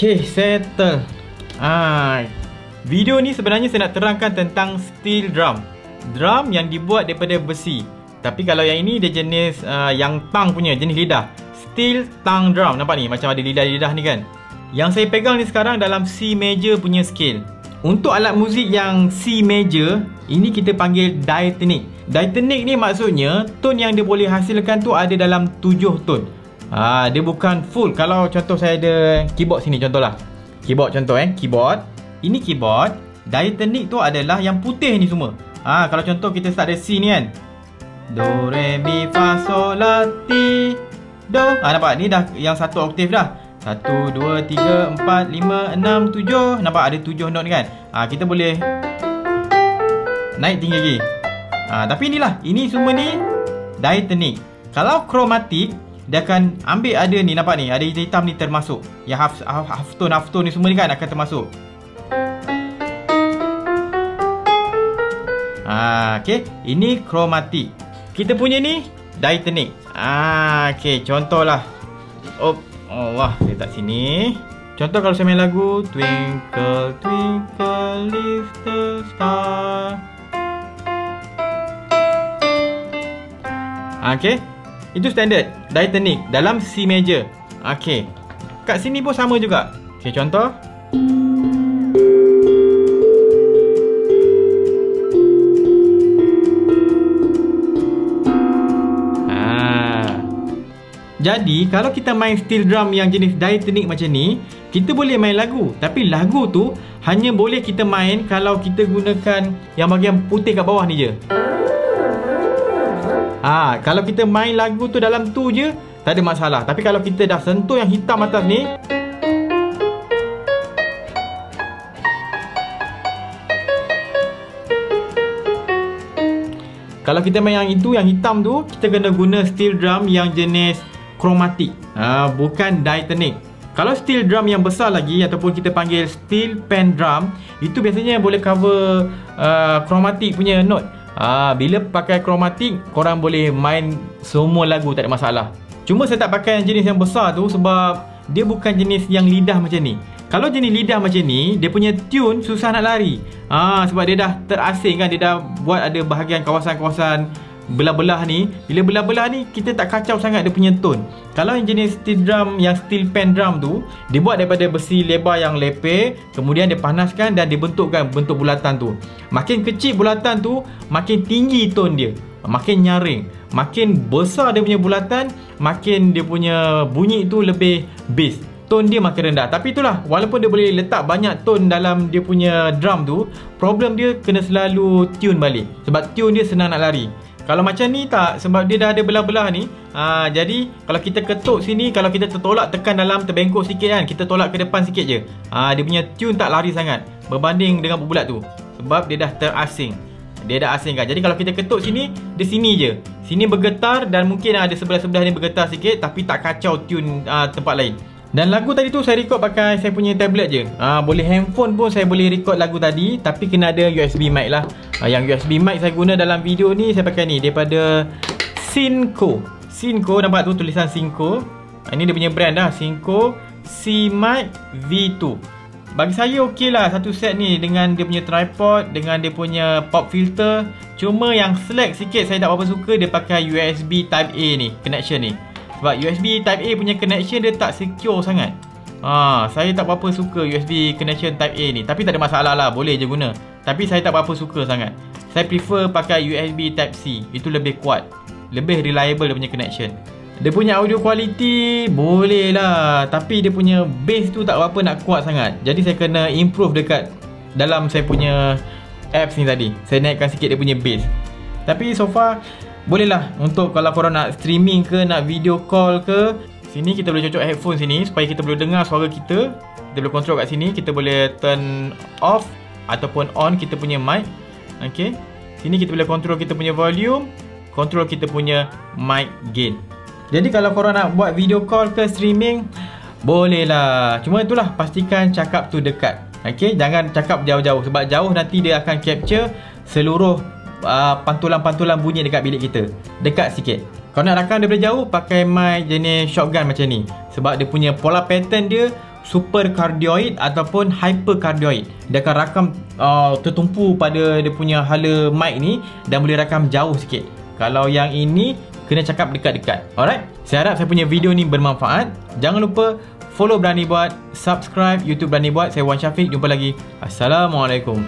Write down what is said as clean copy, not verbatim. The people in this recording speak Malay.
Okay, settle. Video ni sebenarnya saya nak terangkan tentang steel drum. Drum yang dibuat daripada besi. Tapi kalau yang ini dia jenis yang tang punya, jenis lidah. Steel tang drum. Nampak ni macam ada lidah-lidah ni kan. Yang saya pegang ni sekarang dalam C major punya scale. Untuk alat muzik yang C major, ini kita panggil diatonic. Diatonic ni maksudnya tone yang dia boleh hasilkan tu ada dalam 7 tone. Dia bukan full. Kalau contoh saya ada keyboard sini contohlah. Keyboard contoh keyboard. Ini keyboard. Diatonic tu adalah yang putih ni semua. Kalau contoh kita start dari C ni kan. Do, re, mi, fa, sol, la, ti, do. Nampak ni dah yang satu oktav dah. 1, 2, 3, 4, 5, 6, 7. Nampak ada 7 note kan. Kita boleh naik tinggi lagi. Tapi inilah, ini semua ni diatonic. Kalau chromatic, dia akan ambil ada ni, nampak ni, ada hitam ni termasuk. Yang half tone ni semua ni kan akan termasuk. Okay, ini chromatic. Kita punya ni diatonic. Okay, contohlah. Oh Allah, letak sini. Contoh kalau saya main lagu Twinkle Twinkle Little Star. Okay, itu standard diatonic dalam C major. Okay, kat sini pun sama juga. Okay, contoh. Jadi, kalau kita main steel drum yang jenis diatonic macam ni, kita boleh main lagu. Tapi lagu tu hanya boleh kita main kalau kita gunakan yang bahagian putih kat bawah ni je. Kalau kita main lagu tu dalam tu je, tak ada masalah. Tapi kalau kita dah sentuh yang hitam atas ni, kalau kita main yang itu, yang hitam tu, kita kena guna steel drum yang jenis chromatic, bukan diatonic. Kalau steel drum yang besar lagi ataupun kita panggil steel pan drum, itu biasanya boleh cover chromatic punya note. Bila pakai chromatic, korang boleh main semua lagu, tak ada masalah. Cuma saya tak pakai jenis yang besar tu sebab dia bukan jenis yang lidah macam ni. Kalau jenis lidah macam ni, dia punya tune susah nak lari. Sebab dia dah terasing kan, dia dah buat ada bahagian kawasan-kawasan belah-belah ni. Bila belah-belah ni, kita tak kacau sangat dia punya tone. Kalau yang jenis steel drum, yang steel pan drum tu, dia buat daripada besi lebar yang leper, kemudian dia panaskan dan dibentukkan bentuk bulatan tu. Makin kecil bulatan tu, makin tinggi tone dia, makin nyaring. Makin besar dia punya bulatan, makin dia punya bunyi tu lebih bass. Tone dia makin rendah. Tapi itulah, walaupun dia boleh letak banyak tone dalam dia punya drum tu, problem dia kena selalu tune balik. Sebab tune dia senang nak lari. Kalau macam ni tak, sebab dia dah ada belah-belah ni. Jadi kalau kita ketuk sini, kalau kita tertolak, tekan dalam, terbengkok sikit kan, kita tolak ke depan sikit je, dia punya tune tak lari sangat berbanding dengan bulat tu. Sebab dia dah terasing, dia dah asing kan. Jadi kalau kita ketuk sini, dia sini je, sini bergetar dan mungkin ada sebelah-sebelah ni bergetar sikit, tapi tak kacau tune tempat lain. Dan lagu tadi tu saya record pakai saya punya tablet je. Boleh handphone pun saya boleh record lagu tadi, tapi kena ada USB mic lah. Yang USB mic saya guna dalam video ni, saya pakai ni daripada Synco. Synco, nampak tu tulisan Synco. Ini dia punya brand lah, Synco C-Mic V2. Bagi saya okey lah satu set ni dengan dia punya tripod, dengan dia punya pop filter. Cuma yang slack sikit saya tak berapa suka dia pakai USB Type A ni, connection ni. Sebab USB Type A punya connection dia tak secure sangat. Saya tak berapa suka USB connection Type A ni. Tapi tak ada masalah lah, boleh je guna. Tapi saya tak berapa suka sangat. Saya prefer pakai USB Type C. Itu lebih kuat, lebih reliable dia punya connection. Dia punya audio quality boleh lah, tapi dia punya bass tu tak berapa nak kuat sangat. Jadi saya kena improve dekat dalam saya punya apps ni tadi. Saya naikkan sikit dia punya bass. Tapi so far boleh lah untuk kalau korang nak streaming ke, nak video call ke. Sini kita boleh cocok headphone sini supaya kita boleh dengar suara kita. Kita boleh control kat sini, kita boleh turn off ataupun on kita punya mic. Okay, sini kita boleh control kita punya volume, control kita punya mic gain. Jadi kalau korang nak buat video call ke streaming, boleh lah. Cuma itulah, pastikan cakap tu dekat. Okay, jangan cakap jauh-jauh sebab jauh nanti dia akan capture seluruh pantulan-pantulan bunyi dekat bilik kita. Dekat sikit. Kalau nak rakam daripada jauh, pakai mic jenis shotgun macam ni. Sebab dia punya pola pattern dia supercardioid ataupun hypercardioid. Dia akan rakam tertumpu pada dia punya hala mic ni dan boleh rakam jauh sikit. Kalau yang ini kena cakap dekat-dekat. Alright, saya harap saya punya video ni bermanfaat. Jangan lupa follow Berani Buat, subscribe YouTube Berani Buat. Saya Wan Syafiq, jumpa lagi. Assalamualaikum.